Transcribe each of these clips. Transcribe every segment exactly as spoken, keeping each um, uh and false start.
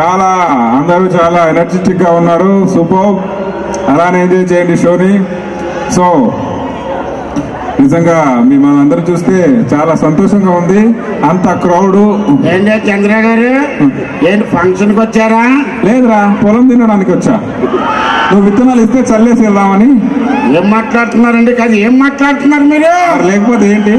చాలా అందరూ చాలా ఎనర్జెటిక్గా ఉన్నారు, సూపర్. అలానే ఎంజాయ్ చేయండి షోని. సో నిజంగా మిమ్మల్ని అందరూ చూస్తే చాలా సంతోషంగా ఉంది, అంత క్రౌడ్. ఏంటి చంద్ర గారు, ఏంటి ఫంక్షన్కి వచ్చారా? లేదురా, పొలం తినడానికి వచ్చా. నువ్వు విత్తనాలు ఇస్తే చల్లేసి వెళ్దామని. ఏం మాట్లాడుతున్నారండి? కాదు, ఏం మాట్లాడుతున్నారు మీరు? లేకపోతే ఏంటి,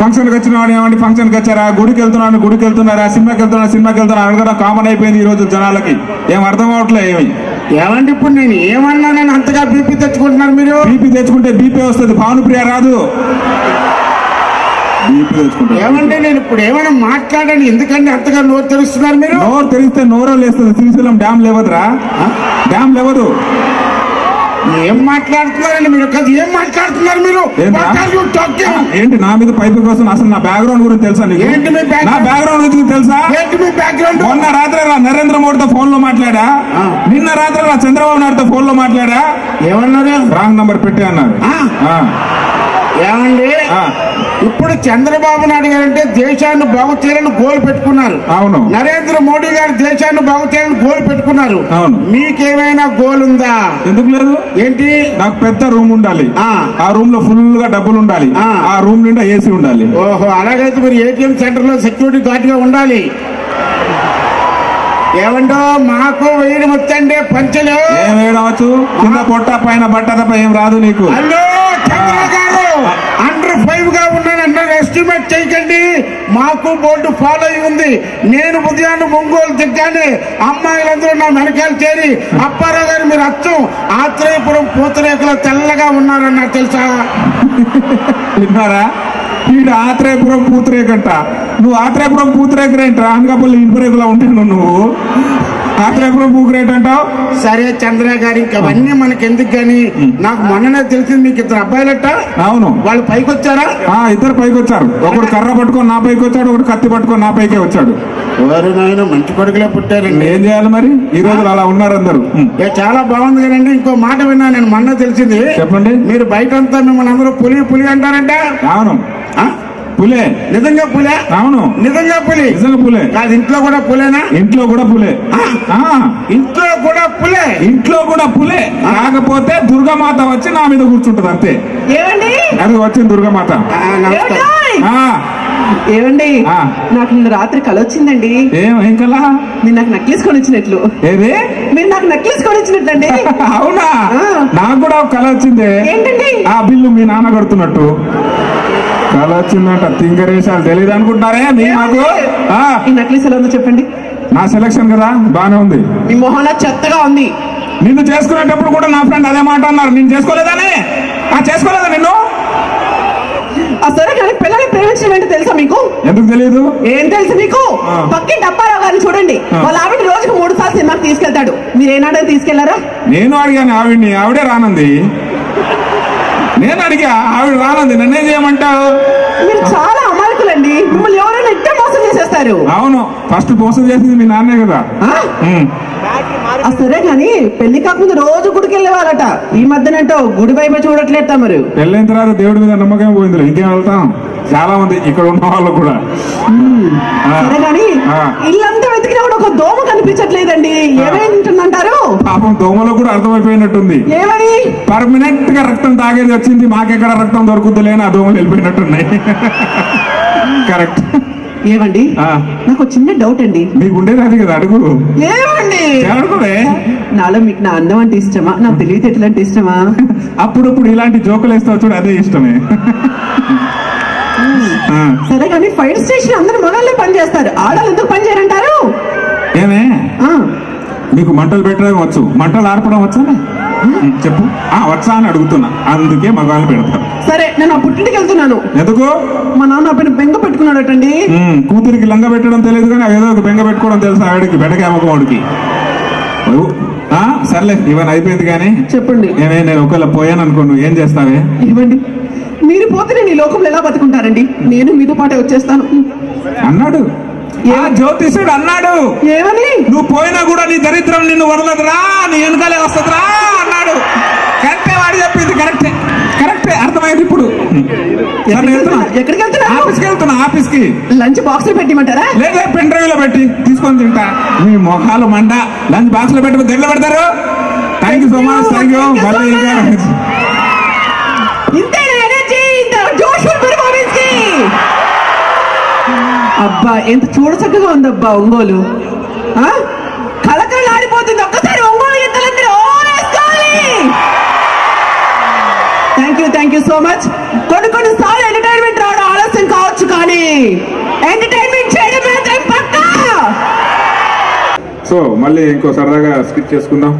ఫంక్షన్కి వచ్చిన వాడు ఏమండి ఫంక్షన్కి వచ్చారా, గుడికి వెళ్తున్నాడు గుడికి వెళ్తున్నారా, సినిమాకి వెళ్తున్నాడు సినిమాకి వెళ్తున్నాడు అడగడం కామన్ అయిపోయింది ఈ రోజు జనాలకి. ఏం అర్థం అవట్లేదు ఏమి. ఏమండి ఇప్పుడు నేను ఏమన్నా? నేను అంతగా బీపీ తెచ్చుకుంటున్నాను మీరు. బీపీ తెచ్చుకుంటే బీపీ వస్తుంది, భానుప్రియ రాదు. బీపీ తెచ్చుకుంటే ఏమంటే నేను ఇప్పుడు ఏమైనా మాట్లాడాను? ఎందుకండి అంతగా నోరు తెరుస్తున్నారు మీరు? నోరు తెరిస్తే నోరో లేస్తుంది. శ్రీశైలం డ్యామ్ లేవదురా, డ్యామ్ లేవదు. ఏం మాట్లాడుతున్నారండి మీరు? కాదు, ఏం మాట్లాడుతున్నారు మీరు? ఏంటి నా మీద పైపు కోసం? అసలు నా బ్యాక్గ్రౌండ్ గురించి తెలుసా? నా బ్యాక్గ్రౌండ్ గురించి తెలుసా? మొన్న రాత్రి నరేంద్ర మోడీతో ఫోన్ లో మాట్లాడా, నిన్న రాత్రి చంద్రబాబు నాయుడుతో ఫోన్ లో మాట్లాడా. ఏమన్నారు? రాంగ్ నంబర్ పెట్టే అన్నారు. ఏమండి ఇప్పుడు చంద్రబాబు నాయుడు గారు అంటే దేశాన్ని బాగు చేయాలని గోల్ పెట్టుకున్నారు. అవును. నరేంద్ర మోడీ గారు దేశాన్ని బాగు చేయాలని గోల్ పెట్టుకున్నారు. అవును. మీకేమైనా గోల్ ఉందా? ఎందుకు లేదు? ఏంటి? నాకు పెద్ద రూమ్ ఉండాలి, ఆ రూమ్ లో ఫుల్ గా డబ్బులు ఉండాలి, ఆ రూమ్ నిండా ఏసీ ఉండాలి. ఓహో, అలాగైతే మీరు ఏటీఎం సెంటర్ లో సెక్యూరిటీ గార్డ్ గా ఉండాలి. ఏమంటో మాకు వేయడం వచ్చండి పంచలు. ఏం వేయడం వచ్చు? కింద పొట్ట పైన బట్ట తప్ప ఏం రాదు నీకు. అండర్ ఫైవ్ గా ఉన్నాను అండర్ ఎస్టిమేట్ చేయకండి, మాకు బోర్డు ఫాలో అయి ఉంది. నేను ఉదయాన్నే ఒంగోలు దిగ్గానే అమ్మాయిలందరూ నా వెనకాల చేరి, అప్పారావు గారు మీరు అచ్చం ఆత్రేయపురం పూతరేఖలో తెల్లగా ఉన్నారన్న తెలుసా? విన్నారా? వీడు ఆత్రేయపురం పూతరేఖంట. నువ్వు ఆత్రేయపురం పూతరేఖరేంట్రా? అనకాపల్లి ఇన్పురేఖలా ఉంటాను నువ్వు. ఆత్రేయపురం పూకరేట్ అంటావు. సరే చంద్ర గారు, ఇంకా అవన్నీ మనకి ఎందుకు గానీ, నాకు మొన్ననే తెలిసింది మీకు ఇద్దరు అబ్బాయిలట. అవును. వాళ్ళు పైకి వచ్చారా? ఇద్దరు పైకి వచ్చారు. ఒకడు కర్ర పట్టుకొని నా పైకి వచ్చాడు, ఒకటి కత్తి పట్టుకొని నా పైకే వచ్చాడు. ఎవరు నాయన, మంచి కొడుకులే పుట్టారండి. ఏం చేయాలి మరి, ఈ రోజు అలా ఉన్నారు అందరూ. చాలా బాగుంది కదండి. ఇంకో మాట విన్నా నేను మొన్న తెలిసింది. చెప్పండి. మీరు బయట అంతా మిమ్మల్ని అందరూ పులి పులి అంటారంట. అవును. పులే, నిజంగా పులే. అవును, నిజంగా పులి, నిజంగా పులే. కాదు, ఇంట్లో కూడా పులేనా? ఇంట్లో కూడా పులే, ఇంట్లో కూడా పులే, ఇంట్లో కూడా పులే. కాకపోతే దుర్గామాత వచ్చి నా మీద కూర్చుంటది అంతే. ఏమండి అది వచ్చింది దుర్గామాత. ఏమండి నాకు నిన్న రాత్రి కళ వచ్చిందండి. ఏం కళ? మీరు నాకు నెక్లెస్ కొనిచ్చినట్లు. ఏది? మీరు నాకు నెక్లెస్ కొనిచ్చినట్లు అండి. అవునా? నాకు కూడా కళ వచ్చింది. ఏంటండి? ఆ బిల్లు మీ నాన్న కడుతున్నట్టు కళ వచ్చిందంట. తింగరేశాలు తెలియదు అనుకుంటున్నారే నాకు. ఈ నెక్లెస్ ఎలా ఉందో చెప్పండి. నా సెలక్షన్ కదా, బానే ఉంది. మీ మొహంలో చెత్తగా ఉంది. నిన్ను చేసుకునేటప్పుడు కూడా నా ఫ్రెండ్ అదే మాట అన్నారు, నేను చేసుకోలేదని. ఆ చేసుకోలేదా నిన్ను? సరే కానీ పిల్లల్ని ప్రేమించడం ఏంటో తెలుసా మీకు? ఎందుకు తెలియదు? ఏం తెలుసు మీకు? పక్కింటి అప్పారావు గారిని చూడండి, వాళ్ళ ఆవిడ రోజుకు మూడు సార్లు సినిమాకి తీసుకెళ్తాడు. మీరు ఏనాడని తీసుకెళ్లారా? నేను అడిగాను ఆవిడ్ని, ఆవిడే రానంది. నేను అడిగా, ఆవిడ రానంది, నన్నేం చేయమంటావు? మీరు చాలా అమాయకులండి, మిమ్మల్ని ఎవరైనా ఇంత మోసం చేసేస్తారు. అవును, ఫస్ట్ మోసం చేసింది మీ నాన్నే కదా. సరే కానీ పెళ్లి కాకుండా రోజు గుడికి వెళ్ళేవాళ్ళట, ఈ మధ్యనంటే గుడి వైపు చూడట్లేట. మరి పెళ్ళైన తర్వాత దేవుడి మీద నమ్మకం పోయింది, ఇంకేం వెళ్తాం. చాలా మంది ఇక్కడ ఉన్న వాళ్ళు కూడా. సరే కానీ ఇల్లంతా వెతికినా కూడా ఒక దోమ కనిపించట్లేదండి, ఏమేంటుందంటారు? పాపం దోమలో కూడా అర్థమైపోయినట్టుంది. ఏమని? పర్మనెంట్ గా రక్తం తాగేది వచ్చింది, మాకెక్కడ రక్తం దొరుకుతుందిలే అని ఆ దోమలు వెళ్ళిపోయినట్టున్నాయి. కరెక్ట్. ఏమండి నాకు చిన్న డౌట్ అండి. మీకు ఉండేది అది కదా, అడుగు. ఏమండి నాలో మీకు నా అందం అంటే ఇష్టమా, నాకు తెలివితేటలు అంటే ఇష్టమా? అప్పుడప్పుడు ఇలాంటి జోకులు వేస్తావు చూడు, అదే ఇష్టమే. సరే కానీ ఫైర్ స్టేషన్ అందరు మొగాళ్ళే పని చేస్తారు, ఆడవాళ్ళు ఎందుకు పని చేయరంటారు? ఏమే మీకు మంటలు పెట్టడం వచ్చు, మంటలు ఆర్పడం వచ్చా చెప్పు. ఆ వచ్చా అని అడుగుతున్నా, అందుకే మగాళ్ళు పెడతారు. సరే నేను ఆ పుట్టింటికి వెళ్తున్నాను. ఎందుకు? మా నాన్న పైన బెంగ పెట్టుకున్నాడటండి. కూతురికి లంగ పెట్టడం తెలియదు కానీ ఏదో ఒక బెంగ పెట్టుకోవడం తెలుసు ఆవిడకి, బెడకామకోడికి. సర్లే ఇవన్నీ అయిపోయింది కానీ చెప్పండి. ఏమే నేను ఒకవేళ పోయాను అనుకో, నువ్వు ఏం చేస్తావే? ఇవ్వండి, మీరు పోతే నేను ఈ లోకంలో ఎలా బతుకుంటారండి? నేను మీతో పాటే వచ్చేస్తాను అన్నాడు ఆ జ్యోతిష్యుడు. అన్నాడు ఏమని? నువ్వు పోయినా కూడా నీ దరిద్రం నిన్ను వదలదురా, నీ వెనకాలే వస్తుందిరా అన్నాడు. కరెక్టే, వాడు చెప్పింది కరెక్టే, కరెక్టే. అర్థమయ్యేది ఇప్పుడు. ఎక్కడికి వెళ్తున్నా? ఆఫీస్కి వెళ్తున్నా. ఆఫీస్కి లంచ్ బాక్స్ లో పెట్టిమంటారా? లేదా పెన్ డ్రైవ్ లో పెట్టి తీసుకొని తింటా. మీ మొహాలు మండ లంచ్ బాక్స్ లో పెట్టి దెబ్బలు పెడతారు. Thank you so much. Thank you. అబ్బా ఎంత చూడ చక్కగా ఉందబ్బా ఒంగోలు, కళకళ ఆడిపోతుంది. ఒక్కసారి ఒంగోలు ఎంతలందరూ ఓరేసుకోవాలి. Thank you thank you so much. కొన్ని కొన్ని సార్లు ఎంటర్టైన్మెంట్ రావడం ఆలస్యం కావచ్చు, కానీ ఎంటర్టైన్మెంట్ చేయడం మాత్రం పక్కా. సో మళ్ళీ ఇంకో సరదాగా స్కిప్ చేసుకుందాం.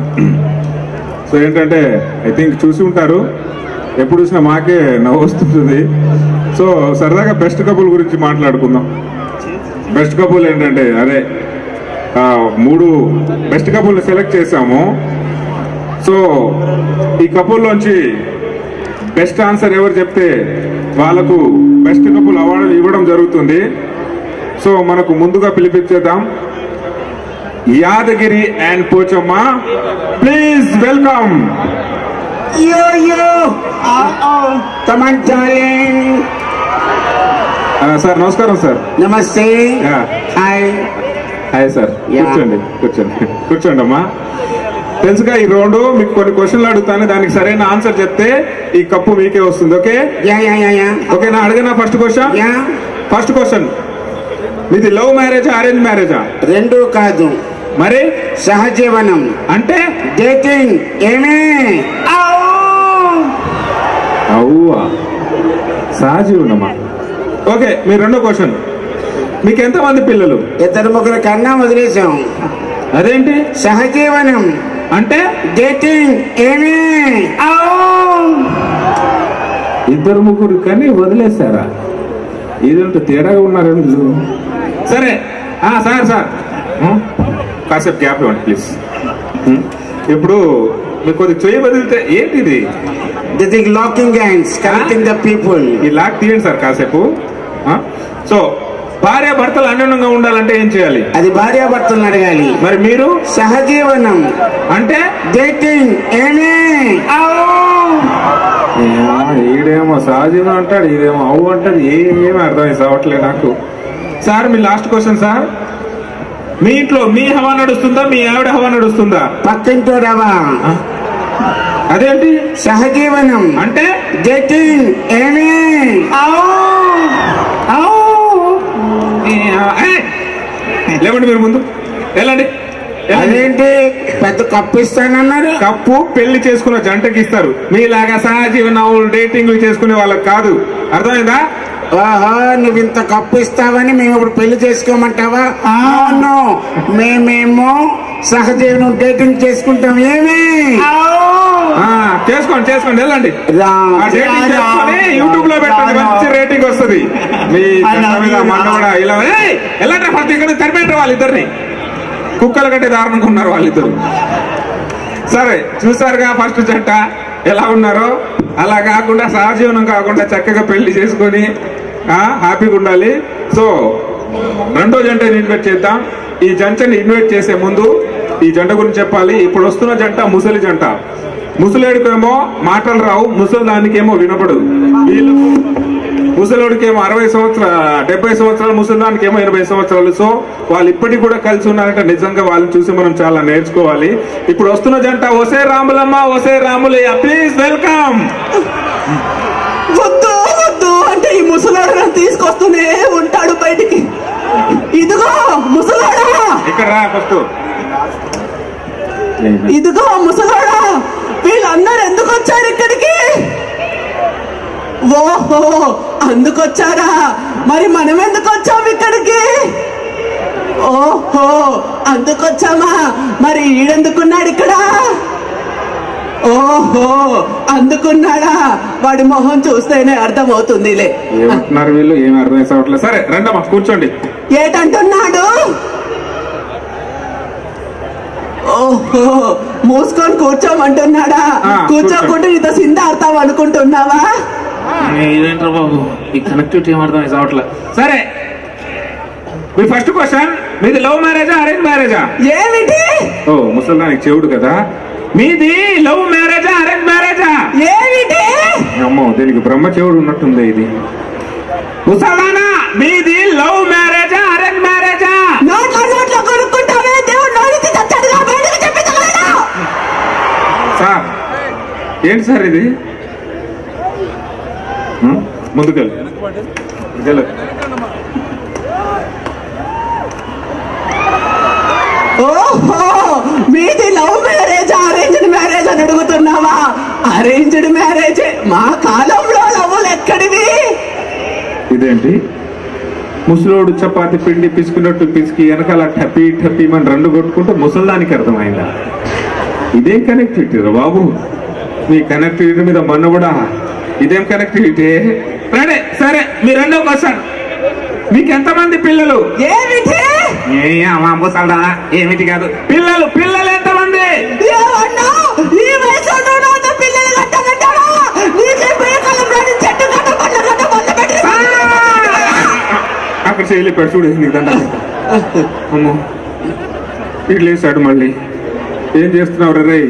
సో ఏంటంటే ఐ థింక్ చూసి ఉంటారు, ఎప్పుడు చూసినా మాకే నవ్వు వస్తుంది. సో సరదాగా బెస్ట్ కపుల్ గురించి మాట్లాడుకుందాం. బెస్ట్ కపుల్ ఏంటంటే అదే మూడు బెస్ట్ కపుల్ని సెలెక్ట్ చేసాము. సో ఈ కపుల్లోంచి బెస్ట్ ఆన్సర్ ఎవరు చెప్తే వాళ్ళకు బెస్ట్ కపుల్ అవార్డు ఇవ్వడం జరుగుతుంది. సో మనకు ముందుగా పిలిపించేద్దాం Yadagiri and Pochamma. Please welcome. Yo yo, uh-oh, Taman darling. Ah, sir, namaskaram sir. Namaste. Yeah. Hi. Hi sir. Kurchandi, kurchandi, kurchandi amma. తెలుసుగా ఈ రౌండ్ మీకు కొన్ని క్వశ్చన్లు అడుగుతాను, దానికి సరైన ఆన్సర్ చెప్తే ఈ కప్పు మీకే వస్తుంది. Okay? Yeah yeah yeah yeah. Okay నా అడిగిన first question. Yeah. First question, మీది లవ్ మ్యారేజా అరేంజ్ మ్యారేజా? రెండు కాదు మరి, సహజీవనం అంటే డేటింగ్. ఏమే అవువా, సహజీవనమా? ఓకే మీ రెండో క్వశ్చన్, మీకు ఎంతమంది పిల్లలు? ఇద్దరు ముగ్గురు కన్నా వదిలేసాం. అదేంటి? సహజీవనం అంటే డేటింగ్. ఏమే ఇద్దరు ముగ్గురు కానీ వదిలేసారా? ఇదంతా తేడాగా ఉన్నారు. సరే సార్ సార్ కాసేపు గ్యాప్ ఇవ్వండి ప్లీజ్. ఇప్పుడు మీకు కొద్దిగా చేయి వదిలితే ఏంటిది? They locking hands, connecting the people. ఈ లాక్ తీయండి సార్ కాసేపు. సో భార్య భర్తలు అన్యోన్యంగా ఉండాలంటే ఏం చేయాలి? అది భార్య భర్తలను అడగాలి. మరి మీరు సహజీవనం అంటే డేటింగ్. ఏమే ఈడేమో సహజీవనం అంటాడు, ఇదేమో అవు అంటాడు. ఏమేమి అర్థమైంది అవట్లేదు నాకు. సార్ మీ లాస్ట్ క్వశ్చన్ సార్, మీ ఇంట్లో మీ హవా నడుస్తుందా మీ ఆవిడ హవా నడుస్తుందా? పక్కింటో రవా. అదేంటి? సహజీవనం అంటే డేటింగ్. ఏమే లేవండి మీరు ముందు వెళ్ళండి. అదేంటి పెద్ద కప్పు ఇస్తానన్నారు? కప్పు పెళ్లి చేసుకున్న జంటకి ఇస్తారు, మీలాగా సహజీవనం డేటింగ్ చేసుకునే వాళ్ళకి కాదు. అర్థమైందా? ఆహా నువ్వు ఇంత కప్పు ఇస్తావని మేము ఇప్పుడు పెళ్లి చేసుకోమంటావా? అవును మేమేమో సహజీవనం డేటింగ్ చేసుకుంటాం. ఏమే చేసుకోండి చేసుకోండి వెళ్ళండి. యూట్యూబ్ లో పెట్టండి, మంచి రేటింగ్ వస్తుంది. మీ కూడా ఇలా వెళ్ళండి. ప్రతి ఇక్కడ తరిపెట్టారు వాళ్ళిద్దరిని, కుక్కల కంటే దారుణంగా ఉన్నారు వాళ్ళిద్దరు. సరే చూసారుగా ఫస్ట్ జంట ఎలా ఉన్నారో. అలా కాకుండా సహజీవనం కాకుండా చక్కగా పెళ్లి చేసుకొని హ్యాపీగా ఉండాలి. సో రెండో జంటని ఇన్వైట్ చేద్దాం. ఈ జంటని ఇన్వైట్ చేసే ముందు ఈ జంట గురించి చెప్పాలి. ఇప్పుడు వస్తున్న జంట ముసలి జంట. ముసలేడుకేమో మాటలు రావు, ముసలి దానికేమో వినపడదు. వీళ్ళు ముసలిడికేమో అరవై సంవత్సరాలు డెబ్బై సంవత్సరాలు ముసలి దానికేమో ఎనభై సంవత్సరాలు. సో వాళ్ళు ఇప్పటికి కూడా కలిసి ఉన్నారంటే నిజంగా వాళ్ళని చూసి మనం చాలా నేర్చుకోవాలి. ఇప్పుడు వస్తున్న జంట ఒసే రాములమ్మ ఒసే రాములయ్య. Please welcome. వద్దు వద్దు అంటే ఈ ముసలాడు తీసుకొస్తూనే ఉంటాడు బయటికి. ఇదిగో ముసలాడా ఇక్కడ రా ఫస్ట్. ఇదిగో ముసలాడా, వీళ్ళందరూ ఎందుకు వచ్చారు ఇక్కడికి? ఓహో అందుకొచ్చారా, మరి మనం ఎందుకు వచ్చాం ఇక్కడికి? ఓహో అందుకొచ్చామా, మరి ఈడెందుకున్నాడు ఇక్కడ? ఓహో అందుకున్నాడా, వాడి మొహం చూస్తేనే అర్థమవుతుందిలే. ఏమంటున్నారు వీళ్ళు, ఏమి అర్థం చేసుకోవట్లేదు. సరే రండమ్మా కూర్చోండి. ఏటంటున్నాడు? ఓహో మూసుకొని కూర్చోమంటున్నాడా? కూర్చోకుండా ఇంత సింధ అర్థం అనుకుంటున్నావా? ఇదేంట్రా బాబు ఈ కనెక్టివిటీ ఏమర్థం అవట్లే. సరే మీ ఫస్ట్ క్వశ్చన్, మీది లవ్ మ్యారేజా అరేంజ్ మ్యారేజా? ఏమిటి? ఓ ముసల్దానికి చెవుడు కదా. మీది లవ్ మ్యారేజా అరేంజ్ మ్యారేజా? ఏమిటి? అమ్మ ఏమో దీనికి బ్రహ్మదేవుడు ఉన్నట్టుంది. ఇది ముసలానా మీది లవ్ మ్యారేజా అరేంజ్ మ్యారేజా? నో కన్వర్ట్ లో కొనుక్కుంటావే, దేవుడు నోరితి చచ్చాడుగా బయటికి చెప్పితలేడు. సార్ ఏంటి సార్ ఇది? ముందుకు వెళ్ళు. ఓహో మీది లవ్ మ్యారేజ్ అరేంజ్డ్ మ్యారేజ్ అని అడుగుతున్నావా? అరేంజ్డ్ మ్యారేజ్ మా కాలంలో లవ్వులు ఎక్కడివి. ఇదేంటి ముసలోడు చపాతి పిండి పిసుకున్నట్టు పిసికి వెనకాల టపీ టపీ మనం రెండు కొట్టుకుంటే ముసల్దానికి అర్థమైందా? ఇదేం కనెక్టివిటీ రా బాబు, మీ కనెక్టివిటీ మీద మొన్న కూడా ఇదేం కనెక్టివిటీ? రండి సరే మీ రెండో క్వశ్చన్, మీకెంతమంది పిల్లలు? ఏమిటి ముసల్దా ఏమిటి కాదు, పిల్లలు పిల్లలు ఎంతమంది? అక్కడ చేయలేపాడు చూడు నీకు. అమ్మో ఇటు లేసాడు మళ్ళీ. ఏం చేస్తున్నావు రై?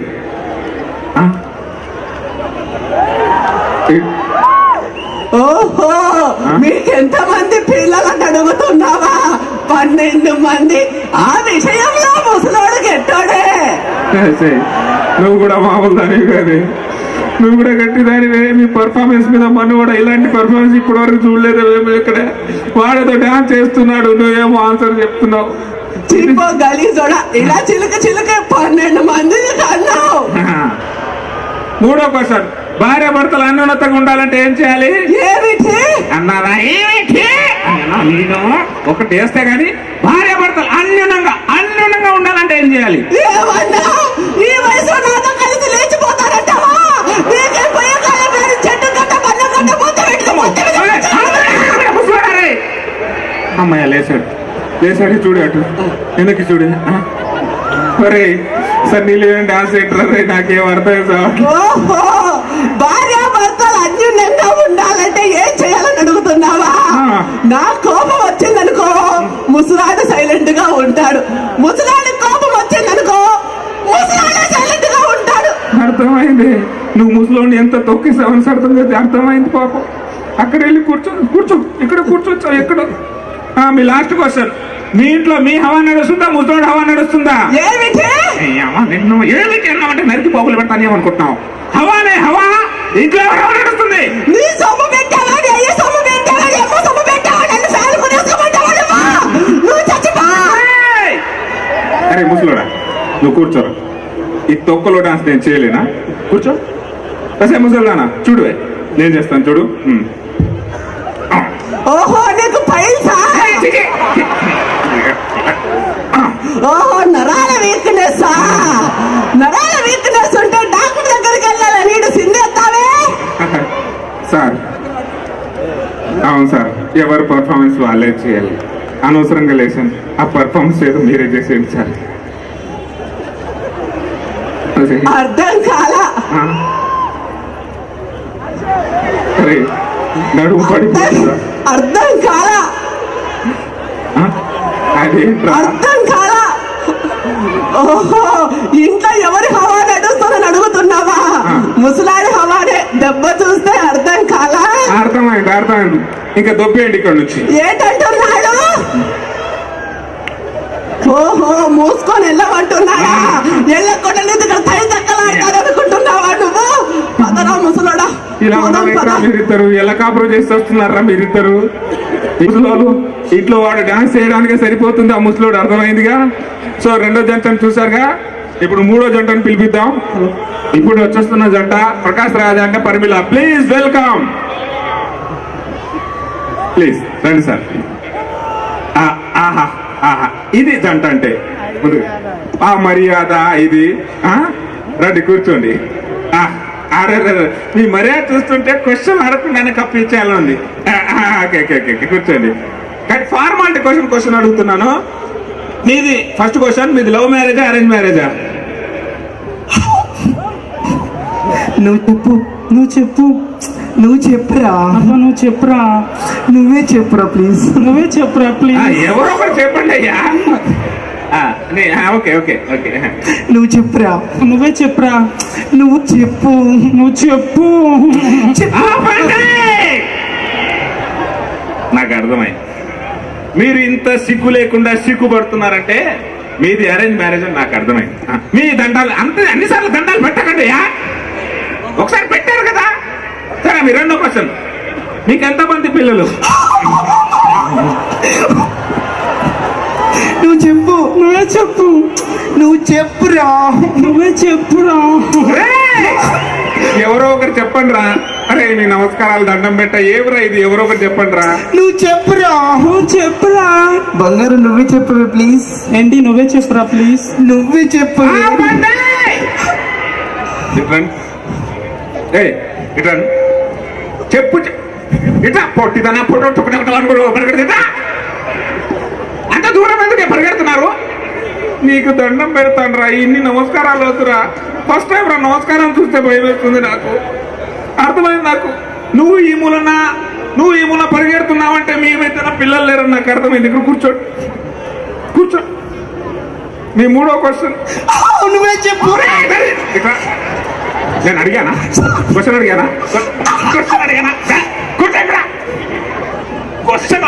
ఓహో మీకెంత మంది పిల్లలని అడుగుతున్నావా? పన్నెండు మంది. ఆ విషయంలో ముసలోడు గెట్టాడే. నువ్వు కూడా మామూలు దాని కానీ నువ్వు కూడా గట్టిదానివే. మీ పర్ఫార్మెన్స్ మీద మన కూడా ఇలాంటి పర్ఫార్మెన్స్ ఇప్పటి వరకు చూడలేదు. ఇక్కడ వాడేదో డాన్స్ చేస్తున్నాడు, నువ్వేమో ఆన్సర్ చెప్తున్నావు. చిలిపో గలీజోడా ఇలా చిలుక చిలుక పన్నెండు మందిని కన్నావు. మూడో క్వశ్చన్, భార్య భర్తలు అన్యోన్యతంగా ఉండాలంటే ఏం చేయాలి? అన్నారా ఏమిటి? నేను ఒకటి వేస్తే గానీ భార్య భర్తలు అన్యోన్యంగా అన్యోన్యంగా ఉండాలంటే ఏం చేయాలి? అమ్మాయ లేచాడు లేచాడు చూడు అటు ఎందుకు చూడు. సరే సార్ నీళ్ళు డాన్స్ ఏంటారు నాకేం అర్థం కావట్లేదు. భార్య భర్తలు అన్యోన్యంగా ఉండాలంటే ఏం చేయాలని అడుగుతున్నావా? నా కోపం వచ్చిందనుకో ముసలాడు సైలెంట్ గా ఉంటాడు, ముసలాడి కోపం వచ్చిందనుకో ముసలాడు సైలెంట్ గా ఉంటాడు. అర్థమైంది, నువ్వు ముసలోని ఎంత తొక్కి సెవెన్స్ అర్థం అర్థమైంది. పాపం అక్కడ వెళ్ళి కూర్చో కూర్చో ఇక్కడ కూర్చోవచ్చు ఎక్కడ. మీ లాస్ట్ క్వశ్చన్, మీ ఇంట్లో మీ హవా నడుస్తుందా ముసలోడు హవా నడుస్తుందా? నిన్ను ఏమిటి అన్నామంటే నరికి బాబులు పెడతాను ఏమనుకుంటున్నావు? హవానే హవా ఇంట్లో హవా నడుస్తుంది. అరే ముసలోడా నువ్వు కూర్చోరా, ఈ తొక్కలో డాన్స్ నేను చేయలేనా? కూర్చో అసే ముసలోనా చూడు నేను చేస్తాను చూడు. ఓహో నీకు పైసా ఓహో నరాల వీక్నెస్ నరాల వీక్నెస్ ఉంటే డాక్టర్ దగ్గరికి వెళ్ళాలి. నీడు సింధేస్తావే సార్. అవును సార్ ఎవరు పర్ఫార్మెన్స్ వాళ్ళే చేయాలి, అనవసరంగా లేసాను. ఆ పర్ఫార్మెన్స్ ఏదో మీరే చేసేయండి సార్. అర్థం చాలా నడుము పడి అర్థం చాలా అర్థం కాదా? ఓహో ఇంట్లో ఎవరి హవా నడుస్తానని అడుగుతున్నావా? ముసలాడి హవానే దెబ్బ చూస్తే అర్థం కాదా? అర్థమైంది అర్థమైంది ఇంకా దొబ్బేయండి ఇక్కడ నుంచి. ఏంటంటున్నాడు? ఓహో మూసుకొని వెళ్ళమంటున్నాడా? వెళ్ళకుండా ఇక్కడ తై దక్కలాడతారు అనుకుంటున్నావా నువ్వు? పదరా ముసలోడా. ఇలా మీరిద్దరు ఎలా కాపురం చేసి వస్తున్నారా మీరిద్దరు? ముసలోళ్ళు ఇంట్లో వాడు డాన్స్ చేయడానికే సరిపోతుంది ఆ ముసలోడు, అర్థమైందిగా. సో రెండో జంటను చూసారుగా, ఇప్పుడు మూడో జంటను పిలిపిద్దాం. ఇప్పుడు వచ్చేస్తున్న జంట Prakash Raj and Parimala. Please welcome please రండి సార్. ఆహా ఆహా ఇది జంట అంటే ఆ మర్యాద ఇది. రండి కూర్చోండి. అరే మీ మర్యాద చూస్తుంటే క్వశ్చన్ అడగకుండానే కప్పించేయాలండి. ఓకే ఓకే ఓకే కూర్చోండి. కానీ ఫార్మాలిటీ క్వశ్చన్ క్వశ్చన్ అడుగుతున్నాను. మీది ఫస్ట్ క్వశ్చన్, మీది లవ్ మ్యారేజా అరేంజ్ మ్యారేజా? నువ్వు చెప్పు నువ్వు చెప్పు నువ్వు చెప్పురా నువ్వు చెప్పురా నువ్వే చెప్పురా ప్లీజ్ నువ్వే చెప్పురా ప్లీజ్. ఎవరో ఒకరు చెప్పండి అయ్యా. ఓకే ఓకే ఓకే నువ్వు చెప్పురా నువ్వే చెప్పురా నువ్వు చెప్పు నువ్వు చెప్పు నాకు అర్థమైంది. మీరు ఇంత సిగ్గు లేకుండా సిగ్గుపడుతున్నారంటే మీది అరేంజ్ మ్యారేజ్ అని నాకు అర్థమైంది. మీ దండాలు అంత అన్నిసార్లు దండాలు పెట్టకండి, ఒకసారి పెట్టారు కదా. సరే మీ రెండో క్వశ్చన్, మీకు ఎంతమంది పిల్లలు? నువ్వు చెప్పు నువ్వే చెప్పు నువ్వు చెప్పురా నువ్వే చెప్పురా ఎవరో ఒకరు చెప్పండి రా. అరే నీ నమస్కారాలు దండం పెట్ట ఏవరా ఇది, ఎవరో ఒకరు చెప్పండి రా. నువ్వు చెప్పురా నువ్వు చెప్పురా బంగారు నువ్వే చెప్పవే ప్లీజ్. ఏంటి నువ్వే చెప్పురా ప్లీజ్ నువ్వే చెప్పు. చెప్పు ఇట్లా పొట్టిదనా పొట్టు పరిగెడతా అంత దూరం ఎందుకు పరిగెడుతున్నారు? నీకు దండం పెడతాను రా, ఇన్ని నమస్కారాలు అవుతురా. ఫస్ట్ టైం రా నమస్కారం చూస్తే భయం వేస్తుంది నాకు. అర్థమైంది నాకు, నువ్వు ఈ మూలన నువ్వు ఈ మూలన పరిగెడుతున్నావంటే మేమైతే నా పిల్లలు లేరని నాకు అర్థమైంది. ఇక్కడ కూర్చో కూర్చో. నీ మూడో క్వశ్చన్ నువ్వే చెప్పు. ఇక్కడ నేను అడిగానా క్వశ్చన్? అడిగానా క్వశ్చన్? అడిగానా క్వశ్చన్?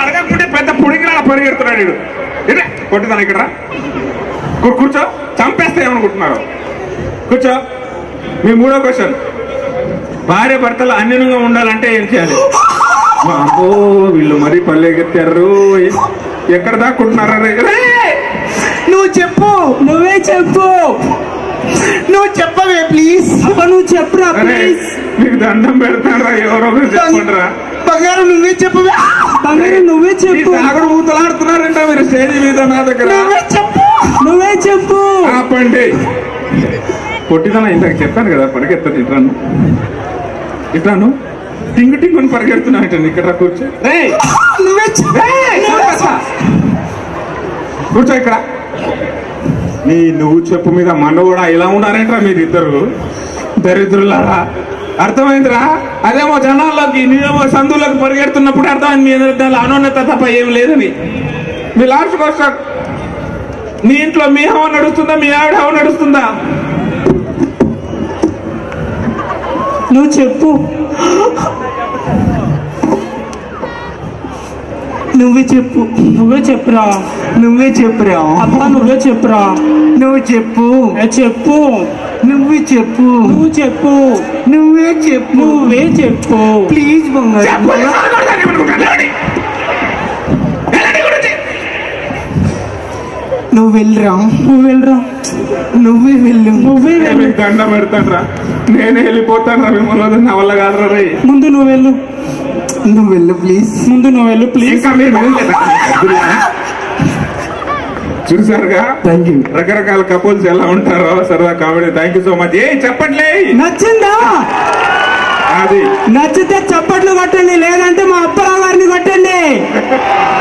అడగకుంటే పెద్ద పొడికిలా పరిగెడుతున్నాడు వీడు. ఇదే కొట్టుదాను ఇక్కడ కూర్చో. చంపేస్తే ఏమనుకుంటున్నారు? కూర్చో. మీ మూడో క్వశ్చన్, భార్య భర్తలు అన్యోన్యంగా ఉండాలంటే ఏం చేయాలి? అబ్బో వీళ్ళు మరీ పల్లెగెత్తారు, ఎక్కడ దాక్కుంటున్నారా? నువ్వు చెప్పు నువ్వే చెప్పు నువ్వు చెప్పవే ప్లీజ్ నువ్వు చెప్పురా ప్లీజ్ నీకు దండం పెడతారా ఎవరో చెప్పరా బంగారం నువ్వే చెప్పవే బంగారం నువ్వే చెప్పు. అక్కడ ఊతలాడుతున్నారంట మీరు స్టేజ్ మీద నా దగ్గర. నువ్వే చెప్పు నువ్వే చెప్పు. ఆపండి పొట్టిదన ఇందాక చెప్పాను కదా పరిగెత్తాను. ఇట్లాను ఇట్లాను టింగు టింగుని పరిగెడుతున్నా ఇక్కడ కూర్చో. కూర్చో ఇక్కడ. నీ నువ్వు చెప్పు మీద మనోడా ఇలా ఉన్నారంటరా మీరు ఇద్దరు దరిద్రులారా. అర్థమైందిరా, అదేమో జనాల్లోకి నేనేమో సందులోకి పరిగెడుతున్నప్పుడు అర్థమైంది మీ దానిలో అనోన్నత తప్ప ఏం లేదని. మీ లాస్ట్ క్వశ్చన్, నీ ఇంట్లో మీ హవ నడుస్తుందా మీ ఆవిడ హవ నడుస్తుందా? నువ్వు చెప్పు నువ్వే చెప్పు నువ్వే చెప్పురా నువ్వే చెప్పురా అబ్బా నువ్వే చెప్పురా నువ్వు చెప్పు చెప్పు నువ్వు చెప్పు నువ్వు చెప్పు నువ్వే చెప్పు నువ్వే చెప్పు ప్లీజ్ బంగారు. నువ్వు వెళ్ళరా నువ్వు వెళ్ళరా నువ్వే వెళ్ళు నువ్వే దండ పెడతాను రా నేనే వెళ్ళిపోతాను రా మిమ్మల్ని నా వల్ల కాదురా. రే ముందు నువ్వు వెళ్ళు నువ్వు వెళ్ళు ప్లీజ్ ముందు నువ్వు వెళ్ళు ప్లీజ్. చూసారుగా రకరకాల కపుల్స్ ఎలా ఉంటారో సరదా comedy. Thank you so much. ఏ చెప్పట్లే నచ్చిందా? అది నచ్చితే చప్పట్లు కొట్టండి.